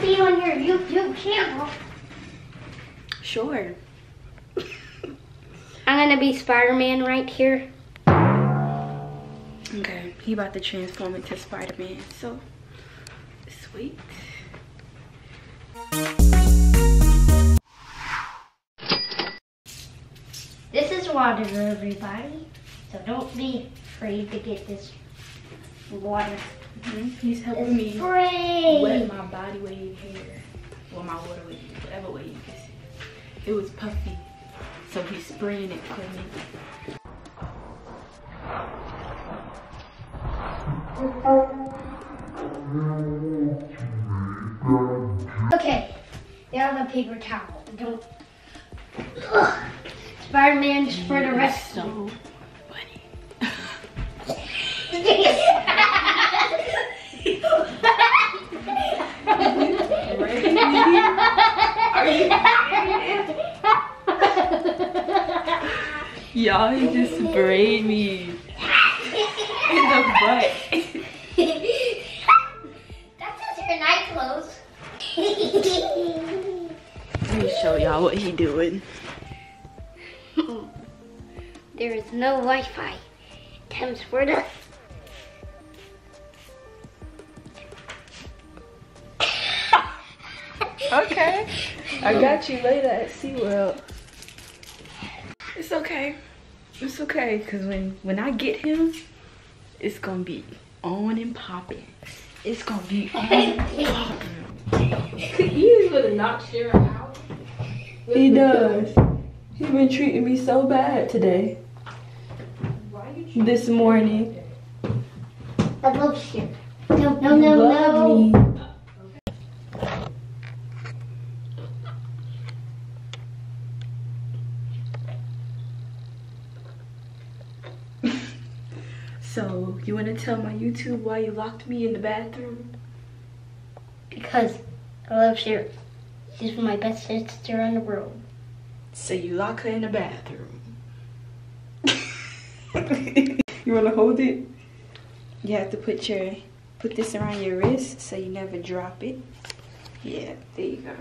to be on your YouTube channel. Sure. I'm going to be Spider-Man right here. Okay, he about to transform into Spider-Man, so sweet. This is water for everybody, so don't be afraid to get this water. He's helping me wet my body wave hair, or my water wave, whatever way you can see. It was puffy, so he's spraying it for me. Okay, now the paper towel. Don't. Spider-Man's for the rest of them. Y'all, he just sprayed me in the butt. That's just your night clothes. Let me show y'all what he doing. There is no Wi-Fi. Thames for the okay. I got you later at SeaWorld. It's okay. It's okay, because when I get him, it's gonna be on and popping. It's gonna be on and popping. He would have knocked Sheera out. He does. He's been treating me so bad today. This morning. I love you. No. So, you want to tell my YouTube why you locked me in the bathroom? Because I love Sheera. She's my best sister in the world. So you lock her in the bathroom. You want to hold it? You have to put this around your wrist so you never drop it. Yeah, there you go.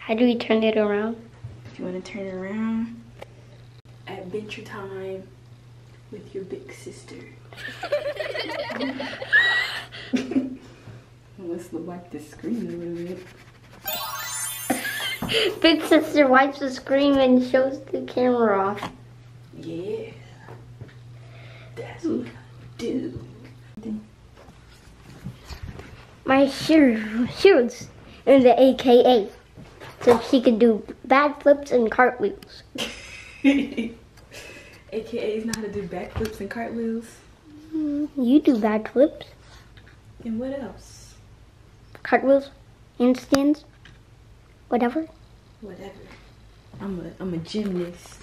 How do we turn it around? If you want to turn it around, adventure time with your big sister. Let's look like the screen a little bit. Big sister wipes the screen and shows the camera off. Yeah. That's what I do. My shoes in the AKA. So she can do bad flips and cartwheels. AKA is not how to do backflips and cartwheels. You do backflips. And what else? Cartwheels, handstands, whatever. Whatever. I'm a gymnast.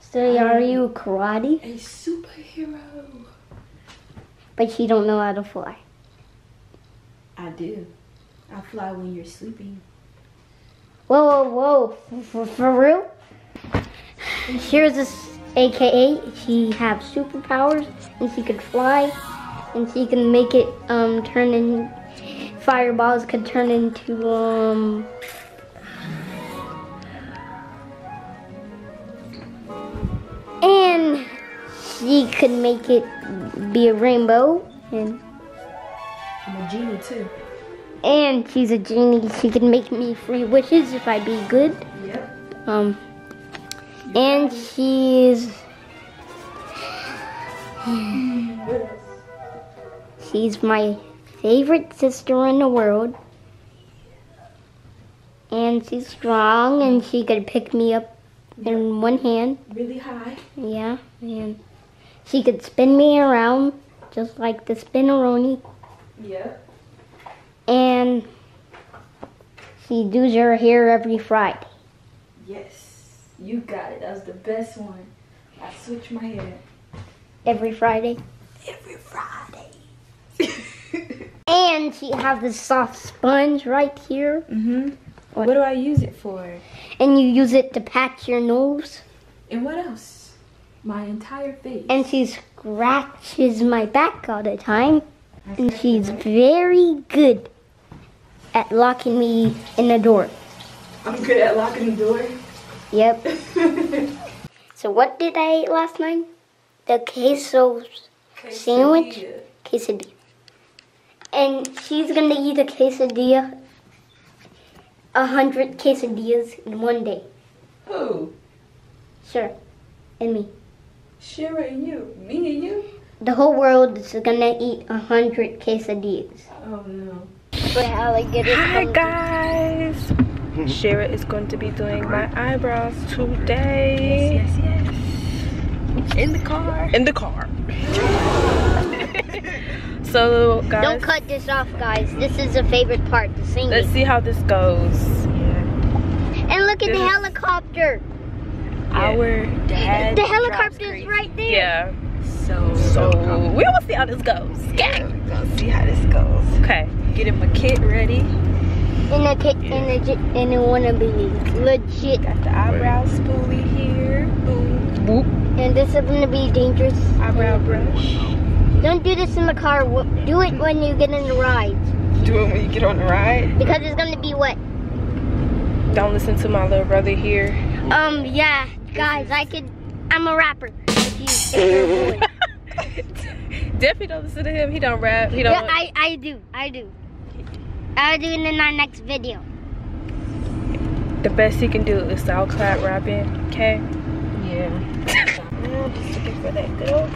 So are you karate? A superhero. But you don't know how to fly. I do. I fly when you're sleeping. Whoa. For real? Here's this AKA, she has superpowers, and she could fly, and she can make it turn in, fireballs could turn into and she could make it be a rainbow, and I'm a genie too. And she's a genie, she can make me free wishes if I be good. Yep. And she's my favorite sister in the world. And she's strong, and she could pick me up in one hand. Really high. Yeah, and she could spin me around, just like the spinneroni. Yeah. And she does her hair every Friday. Yes. You got it. That was the best one. I switch my hair. Every Friday? Every Friday. And she has this soft sponge right here. Mm-hmm. What do I use it for? And you use it to pat your nose. And what else? My entire face. And she scratches my back all the time. And she's very good at locking me in the door. I'm good at locking the door? Yep. So what did I eat last night? The quesadilla. Sandwich? Quesadilla. And she's going to eat a quesadilla, 100 quesadillas in one day. Who? Sure. And me. Sheera and you? Me and you? The whole world is going to eat 100 quesadillas. Oh no. Hi guys! Sheera is going to be doing my eyebrows today. Yes, yes, yes. In the car. In the car. So guys, don't cut this off, guys. This is a favorite part, the singing. Let's see how this goes. Yeah. And look at the helicopter. Our dad. The helicopter is right there. Yeah. So we want to see how this goes. Yeah, we're gonna see how this goes. Okay, getting my kit ready. And I wanna be legit. Got the eyebrow spoolie here. Boom. Boop. And this is gonna be dangerous. Eyebrow brush. Don't do this in the car. Do it when you get in the ride. Do it when you get on the ride? Because it's gonna be wet. Don't listen to my little brother here. Yeah, guys, I'm a rapper. If definitely don't listen to him. He don't rap. He don't. Yeah, I do. I'll do it in our next video. The best he can do is SoundCloud rapping. Okay. Yeah. I'm just looking for that good old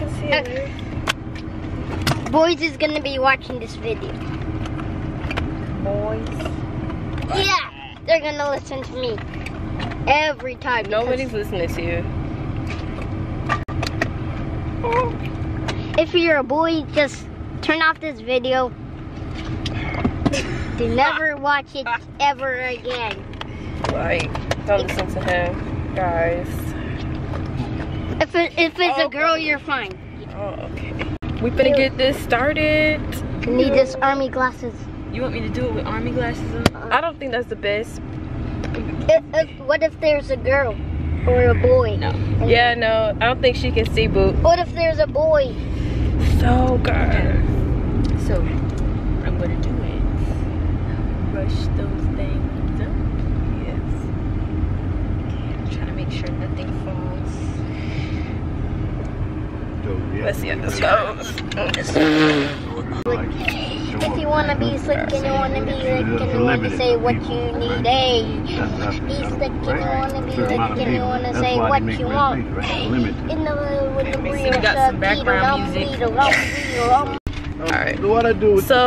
concealer. Boys is gonna be watching this video. Boys. Yeah, they're gonna listen to me every time. Nobody's listening to you. If you're a boy, just turn off this video. Do never watch it ever again. Right. Don't listen to him, guys. If it's a girl, you're fine. Oh, okay. We better get this started. You need this army glasses. You want me to do it with army glasses on? I don't think that's the best. What if there's a girl? Or a boy? No. Yeah, no. I don't think she can see, boo. What if there's a boy? So, guys. So, I'm gonna do it. Brush those things up. Yes. Okay, I'm trying to make sure nothing falls. Let's see how this goes. If you want to be slick and you want to be slick and you want to say what you need, hey. Be slick and you want to be slick and you want to say what you want. In the middle with the breeze, we got some background music. Alright, so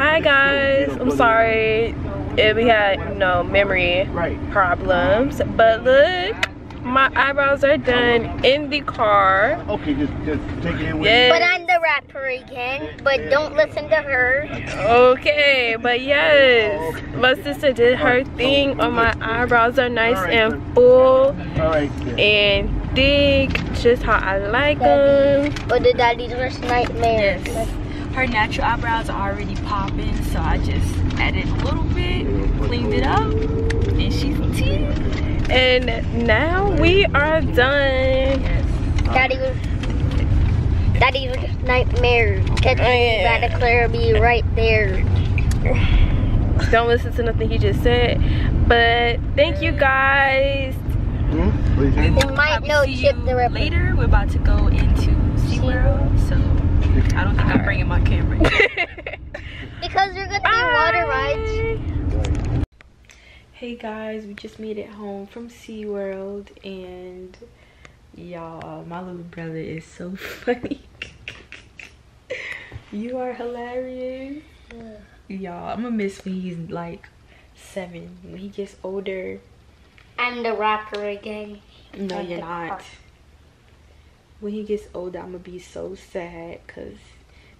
hi guys, I'm sorry if we had, memory problems, but look. My eyebrows are done in the car. Okay, just take it in with you. But I'm the rapper again, but don't listen to her. Okay, but yes. My sister did her thing on my eyebrows. Are nice and full and thick, just how I like them. But the daddy's worst nightmare. Yes. Her natural eyebrows are already popping, so I just added a little bit, cleaned it up, and she's teased. And now we are done. Daddy's nightmare. Catch me by the Clarity right there. Don't listen to nothing he just said. But thank you guys. You might know Chip the Ripper. Later we're about to go into SeaWorld, so I don't think I'm bringing my camera. Because we're gonna do water rides. Hey guys, we just made it home from SeaWorld and y'all, my little brother is so funny. You are hilarious. Y'all, I'm gonna miss when he's like 7. When he gets older. I'm the rapper again. No, you're not. When he gets older, I'm gonna be so sad because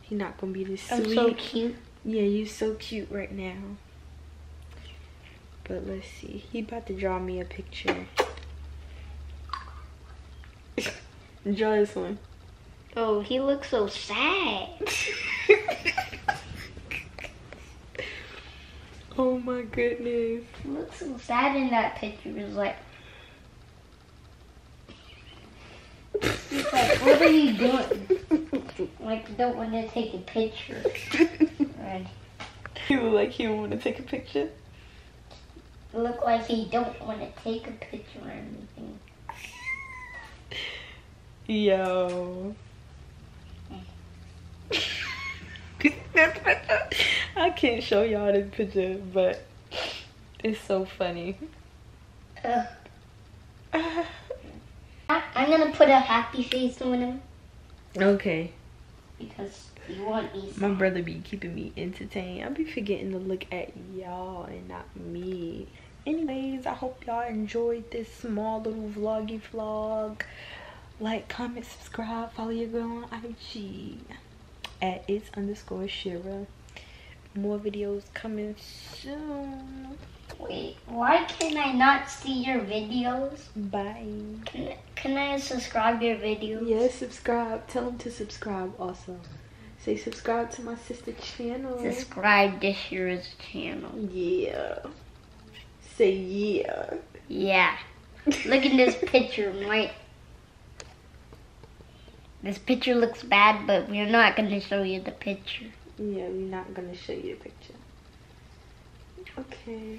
he's not gonna be this sweet. I'm so cute. Yeah, you're so cute right now. But let's see, he about to draw me a picture. Draw this one. Oh, he looks so sad. Oh my goodness. He looks so sad in that picture. He's like, what are you doing? Like, don't want to take a picture. All right. He look like he want to take a picture? Look like he don't want to take a picture or anything. Yo. I can't show y'all this picture, but it's so funny. I'm gonna put a happy face on him. Okay. Because you want me. My brother be keeping me entertained. I be forgetting to look at y'all and not me. Anyways, I hope y'all enjoyed this small little vloggy vlog. Like, comment, subscribe, follow your girl on IG at its_Sheera. More videos coming soon. Wait, why can I not see your videos? Bye. Can I subscribe your videos? Yes, subscribe. Tell them to subscribe also. Say subscribe to my sister's channel. Subscribe to Sheera's channel. Yeah. Say yeah. Yeah. Look at this picture, right? This picture looks bad, but we're not going to show you the picture. Yeah, we're not going to show you the picture. Okay.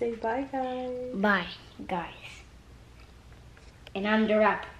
Say bye, guys. Bye, guys. And I'm the rapper.